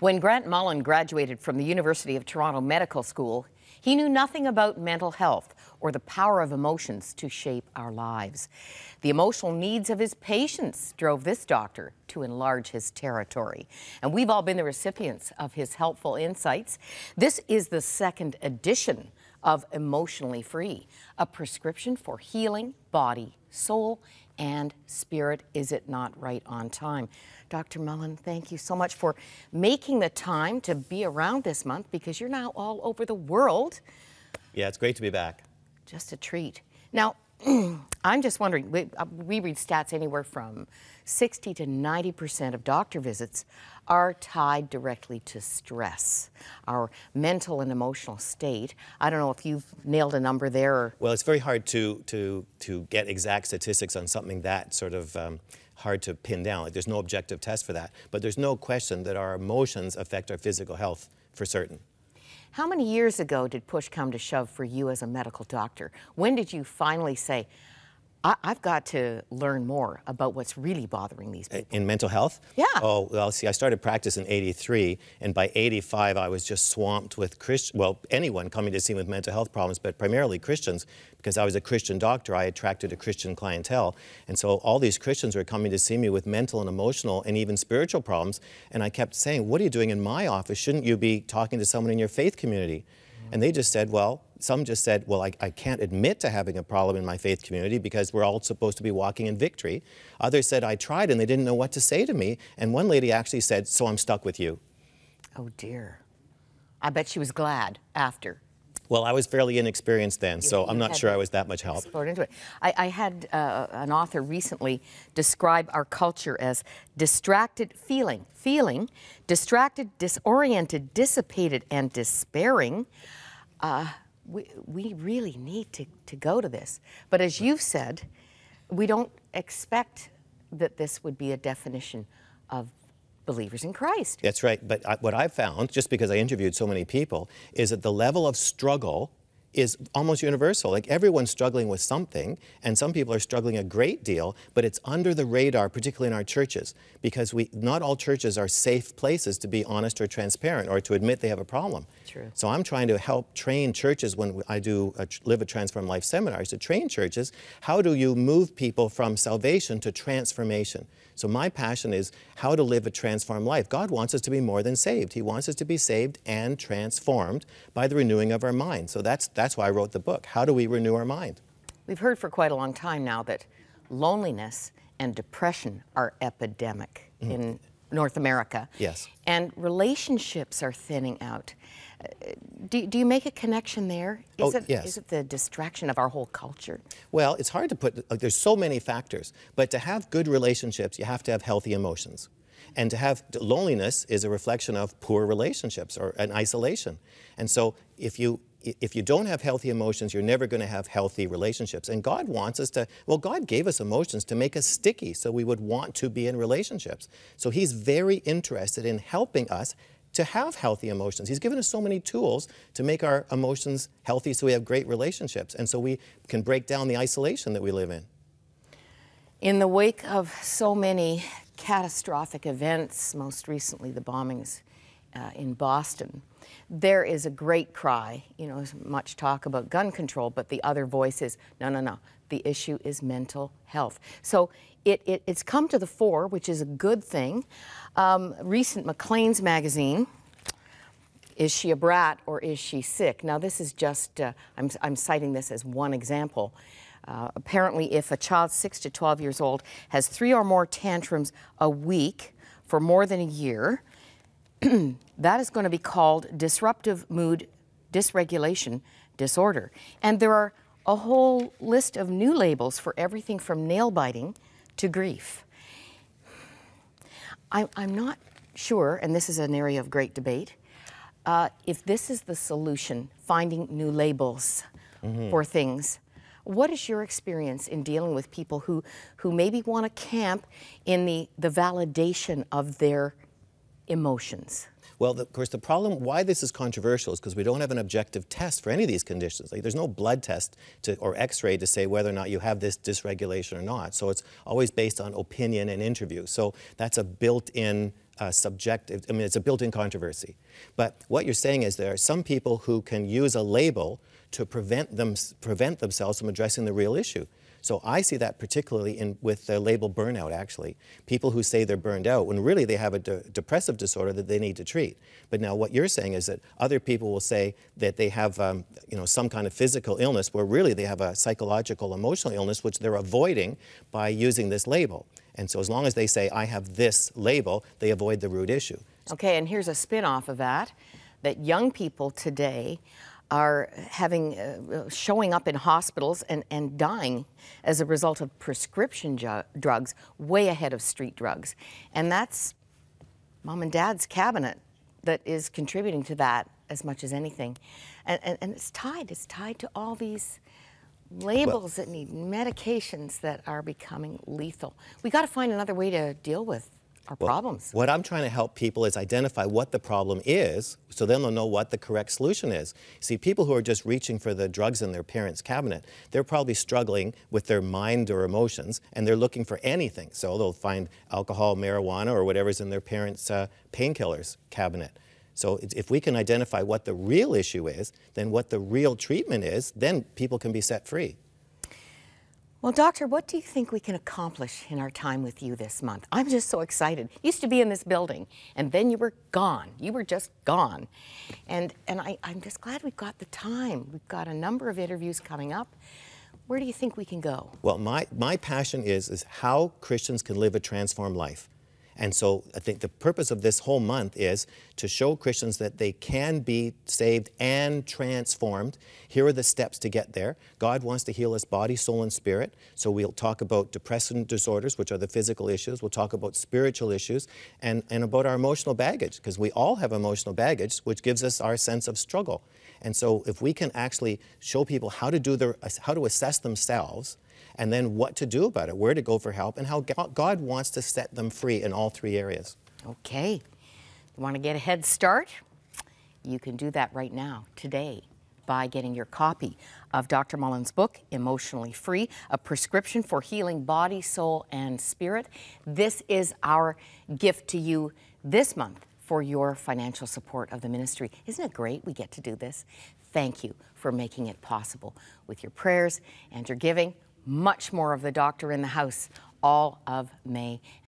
When Grant Mullen graduated from the University of Toronto Medical School, he knew nothing about mental health or the power of emotions to shape our lives. The emotional needs of his patients drove this doctor to enlarge his territory. And we've all been the recipients of his helpful insights. This is the second edition of Emotionally Free, a prescription for healing body, soul, and spirit. Is it not right on time? Dr. Mullen, thank you so much for making the time to be around this month, because you're now all over the world. Yeah, it's great to be back. Just a treat. Now, I'm just wondering, we read stats anywhere from 60 to 90% of doctor visits are tied directly to stress, our mental and emotional state. I don't know if you've nailed a number there. Or... Well, it's very hard to get exact statistics on something that sort of hard to pin down. Like, there's no objective test for that, but there's no question that our emotions affect our physical health for certain. How many years ago did push come to shove for you as a medical doctor? When did you finally say, I've got to learn more about what's really bothering these people? In mental health? Yeah. Oh, well, see, I started practice in 83, and by 85, I was just swamped with anyone coming to see me with mental health problems, but primarily Christians, because I was a Christian doctor. I attracted a Christian clientele. And so all these Christians were coming to see me with mental and emotional and even spiritual problems. And I kept saying, what are you doing in my office? Shouldn't you be talking to someone in your faith community? And they just said, well, some just said, well, I can't admit to having a problem in my faith community because we're all supposed to be walking in victory. Others said, I tried and they didn't know what to say to me. And one lady actually said, so I'm stuck with you. Oh dear. I bet she was glad after. Well, I was fairly inexperienced then, so I'm not sure I was that much help. Into it. I had an author recently describe our culture as distracted, feeling, distracted, disoriented, dissipated, and despairing. We really need to go to this. But as you've said, we don't expect that this would be a definition of believers in Christ. That's right. But what I found, just because I interviewed so many people, is that the level of struggle is almost universal. Like, everyone's struggling with something, and some people are struggling a great deal, but it's under the radar, particularly in our churches, because not all churches are safe places to be honest or transparent or to admit they have a problem. True. So I'm trying to help train churches when I do Live a Transformed Life seminars, to train churches, how do you move people from salvation to transformation? So my passion is how to live a transformed life. God wants us to be more than saved. He wants us to be saved and transformed by the renewing of our mind. So that's why I wrote the book. How do we renew our mind? We've heard for quite a long time now that loneliness and depression are epidemic in North America. Yes. And relationships are thinning out. Do you make a connection there? Is it the distraction of our whole culture? Well, it's hard to put, like, there's so many factors, but to have good relationships, you have to have healthy emotions. And to have loneliness is a reflection of poor relationships or an isolation. And so if you don't have healthy emotions, you're never going to have healthy relationships. And God wants us to, well, God gave us emotions to make us sticky so we would want to be in relationships. So he's very interested in helping us to have healthy emotions. He's given us so many tools to make our emotions healthy so we have great relationships and so we can break down the isolation that we live in. In the wake of so many catastrophic events, most recently the bombings in Boston, there is a great cry, you know, there's much talk about gun control, but the other voice is, no, no, no, the issue is mental health. So it's come to the fore, which is a good thing. Recent Maclean's magazine, is she a brat or is she sick? Now this is just, I'm citing this as one example. Apparently if a child 6 to 12 years old has 3 or more tantrums a week for more than a year, that is going to be called Disruptive Mood Dysregulation Disorder. And there are a whole list of new labels for everything from nail biting to grief. I'm not sure, and this is an area of great debate, if this is the solution, finding new labels for things. What is your experience in dealing with people who maybe want to camp in the validation of their emotions? Well, of course, the problem why this is controversial is because we don't have an objective test for any of these conditions. Like, there's no blood test or x-ray to say whether or not you have this dysregulation or not. So it's always based on opinion and interview. So that's a built-in subjective, I mean, it's a built-in controversy. But what you're saying is there are some people who can use a label to prevent themselves from addressing the real issue. So I see that particularly with the label burnout, actually. People who say they're burned out when really they have a depressive disorder that they need to treat. But now what you're saying is that other people will say that they have some kind of physical illness where really they have a psychological, emotional illness which they're avoiding by using this label. And so as long as they say, I have this label, they avoid the root issue. Okay, and here's a spin-off of that, that young people today are having, showing up in hospitals and dying as a result of prescription drugs way ahead of street drugs. And that's mom and dad's cabinet that is contributing to that as much as anything. And it's tied to all these labels that need medications that are becoming lethal. We got to find another way to deal with our problems. What I'm trying to help people is identify what the problem is, so then they'll know what the correct solution is. See, people who are just reaching for the drugs in their parents' cabinet, they're probably struggling with their mind or emotions, and they're looking for anything. So they'll find alcohol, marijuana, or whatever's in their parents' painkillers cabinet. So if we can identify what the real issue is, then what the real treatment is, then people can be set free. Well, Doctor, what do you think we can accomplish in our time with you this month? I'm just so excited. You used to be in this building, and then you were gone. You were just gone. And I'm just glad we've got the time. We've got a number of interviews coming up. Where do you think we can go? Well, my passion is how Christians can live a transformed life. And so I think the purpose of this whole month is to show Christians that they can be saved and transformed. Here are the steps to get there. God wants to heal us body, soul, and spirit. So we'll talk about depression disorders, which are the physical issues. We'll talk about spiritual issues and about our emotional baggage, because we all have emotional baggage, which gives us our sense of struggle. And so if we can actually show people how to do how to assess themselves, and then what to do about it, where to go for help, and how God wants to set them free in all three areas. Okay. You want to get a head start? You can do that right now, today, by getting your copy of Dr. Mullen's book, Emotionally Free, A Prescription for Healing Body, Soul, and Spirit. This is our gift to you this month for your financial support of the ministry. Isn't it great we get to do this? Thank you for making it possible with your prayers and your giving. Much more of the doctor in the house all of May.